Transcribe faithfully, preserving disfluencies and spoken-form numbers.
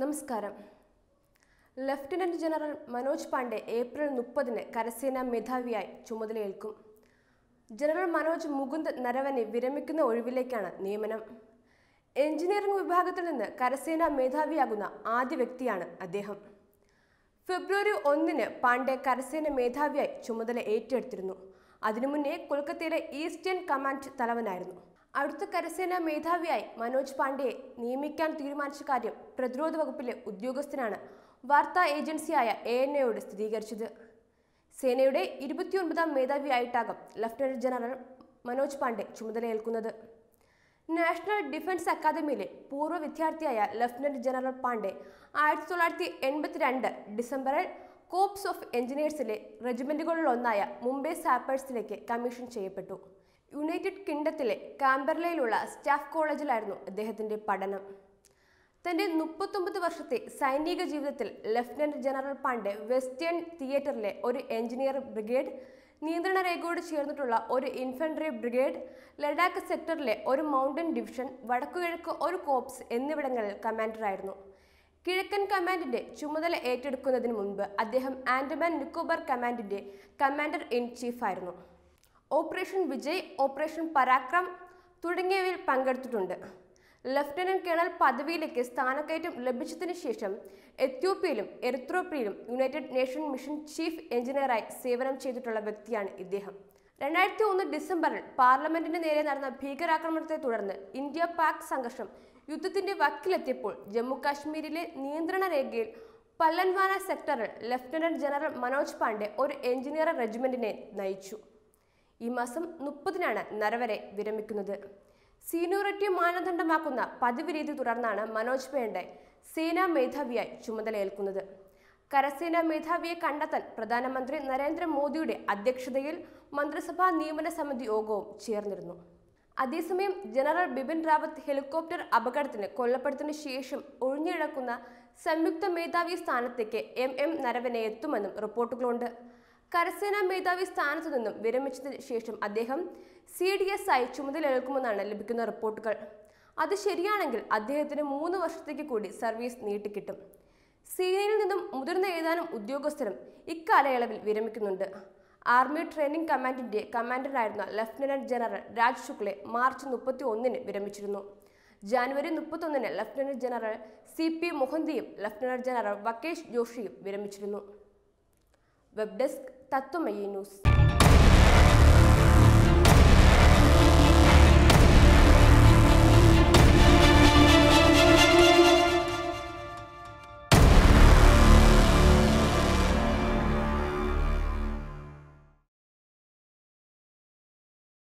നമസ്കാരം. Lieutenant general Manoj Pande April മുപ്പതിന് കരസേനാ മേധാവിയായി ചുമതലയേൽക്കും. ജനറൽ മനോജ് മുകുന്ദ് നരവനെ വിരമിക്കുന്ന ഒഴിവിലേക്കാണ് നിയമനം. എഞ്ചിനീയറിംഗ് വിഭാഗത്തിൽ നിന്ന് കരസേനാ മേധാവിയാകുന്ന ആദ്യ വ്യക്തിയാണ് അദ്ദേഹം. ഫെബ്രുവരി ഒന്നിന് പാണ്ഡെ കരസേന മേധാവിയായി ചുമതല ഏറ്റെടുത്തിരുന്നു. അതിനു മുന്നേ കൊൽക്കത്തയിലെ ഈസ്റ്റേൺ കമാൻഡ് തലവനായിരുന്നു. അടുത്ത കരസേനാ മേധാവിയായി മനോജ് പാണ്ഡെയെ നിയമിക്കാൻ തീരുമാനിച്ച കാര്യം പ്രതിരോധ വകുപ്പിലെ ഉദ്യോഗസ്ഥനാണ് വാർത്താ ഏജൻസിയായ എ എൻ എയോട് സ്ഥിരീകരിച്ചത്. സേനയുടെ ഇരുപത്തിയൊൻപതാം മേധാവിയായിട്ടാകും ലഫ്റ്റനന്റ് ജനറൽ മനോജ് പാണ്ഡെ ചുമതലയേൽക്കുന്നത്. നാഷണൽ ഡിഫൻസ് അക്കാദമിയിലെ പൂർവ്വ വിദ്യാർത്ഥിയായ ലഫ്റ്റനന്റ് ജനറൽ പാണ്ഡെ ആയിരത്തി തൊള്ളായിരത്തി എൺപത്തിരണ്ട് ഡിസംബറിൽ കോപ്സ് ഓഫ് എഞ്ചിനീയേഴ്സിലെ റെജിമെൻറ്റുകളിലൊന്നായ മുംബൈ സാപ്പേഴ്സിലേക്ക് കമ്മീഷൻ ചെയ്യപ്പെട്ടു. യുണൈറ്റഡ് കിങ്ഡത്തിലെ കാംബർലയിലുള്ള സ്റ്റാഫ് കോളേജിലായിരുന്നു അദ്ദേഹത്തിൻ്റെ പഠനം. തൻ്റെ മുപ്പത്തൊമ്പത് വർഷത്തെ സൈനിക ജീവിതത്തിൽ ലഫ്റ്റനന്റ് ജനറൽ പാണ്ഡെ വെസ്റ്റേൺ തിയേറ്ററിലെ ഒരു എഞ്ചിനീയർ ബ്രിഗേഡ്, നിയന്ത്രണ രേഖയോട് ചേർന്നിട്ടുള്ള ഒരു ഇൻഫൻട്രി ബ്രിഗേഡ്, ലഡാക്ക് സെക്ടറിലെ ഒരു മൗണ്ടൻ ഡിവിഷൻ, വടക്കുകിഴക്ക് ഒരു കോപ്സ് എന്നിവിടങ്ങളിൽ കമാൻഡറായിരുന്നു. കിഴക്കൻ കമാൻഡിൻ്റെ ചുമതല ഏറ്റെടുക്കുന്നതിന് മുൻപ് അദ്ദേഹം ആൻഡമാൻ നിക്കോബാർ കമാൻഡിൻ്റെ കമാൻഡർ ഇൻ ചീഫായിരുന്നു. ഓപ്പറേഷൻ വിജയ്, ഓപ്പറേഷൻ പരാക്രം തുടങ്ങിയവയിൽ പങ്കെടുത്തിട്ടുണ്ട്. ലഫ്റ്റനന്റ് കേണൽ പദവിയിലേക്ക് സ്ഥാനക്കയറ്റം ലഭിച്ചതിന് ശേഷം എത്യോപ്യയിലും എറിത്രോപ്യയിലും യുണൈറ്റഡ് നേഷൻ മിഷൻ ചീഫ് എഞ്ചിനീയറായി സേവനം ചെയ്തിട്ടുള്ള വ്യക്തിയാണ് ഇദ്ദേഹം. രണ്ടായിരത്തി ഒന്ന് ഡിസംബറിൽ പാർലമെന്റിന് നേരെ നടന്ന ഭീകരാക്രമണത്തെ തുടർന്ന് ഇന്ത്യ പാക് സംഘർഷം യുദ്ധത്തിന്റെ വക്കിലെത്തിയപ്പോൾ ജമ്മു കാശ്മീരിലെ നിയന്ത്രണ രേഖയിൽ പല്ലൻവാന സെക്ടറിൽ ലഫ്റ്റനന്റ് ജനറൽ മനോജ് പാണ്ഡെ ഒരു എഞ്ചിനീയർ റെജിമെന്റിനെ നയിച്ചു. ഈ മാസം മുപ്പതിനാണ് നരവനെ വിരമിക്കുന്നത്. സീനിയോറിറ്റി മാനദണ്ഡമാക്കുന്ന പതിവ് രീതി തുടർന്നാണ് മനോജ് പാണ്ഡെ സേനാ മേധാവിയായി ചുമതലയേൽക്കുന്നത്. കരസേനാ മേധാവിയെ കണ്ടെത്താൻ പ്രധാനമന്ത്രി നരേന്ദ്രമോദിയുടെ അധ്യക്ഷതയിൽ മന്ത്രിസഭാ നിയമന സമിതി യോഗവും ചേർന്നിരുന്നു. അതേസമയം ജനറൽ ബിപിൻ റാവത്ത് ഹെലികോപ്റ്റർ അപകടത്തിന് കൊല്ലപ്പെട്ടതിന് ശേഷം ഒഴിഞ്ഞുകിടക്കുന്ന സംയുക്ത മേധാവി സ്ഥാനത്തേക്ക് എം എം നരവനെ എത്തുമെന്നും റിപ്പോർട്ടുകളുണ്ട്. കരസേനാ മേധാവി സ്ഥാനത്തു നിന്നും വിരമിച്ചതിന് ശേഷം അദ്ദേഹം സി ഡി എസ് ആയി ചുമതലയേൽക്കുമെന്നാണ് ലഭിക്കുന്ന റിപ്പോർട്ടുകൾ. അത് ശരിയാണെങ്കിൽ അദ്ദേഹത്തിന് മൂന്ന് വർഷത്തേക്ക് കൂടി സർവീസ് നീട്ടിക്കിട്ടും. സേനയിൽ നിന്നും മുതിർന്ന ഏതാനും ഉദ്യോഗസ്ഥരും ഇക്കാലയളവിൽ വിരമിക്കുന്നുണ്ട്. ആർമി ട്രെയിനിങ് കമാൻഡിൻ്റെ കമാൻഡറായിരുന്ന ലഫ്റ്റനന്റ് ജനറൽ രാജ് ശുക്ലെ മാർച്ച് മുപ്പത്തി ഒന്നിന് വിരമിച്ചിരുന്നു. ജാനുവരി മുപ്പത്തൊന്നിന് ലഫ്റ്റനന്റ് ജനറൽ സി പി മൊഹന്തിയും ലഫ്റ്റനന്റ് ജനറൽ വകേഷ് ജോഷിയും വിരമിച്ചിരുന്നു. Web desk Tatwamayi news.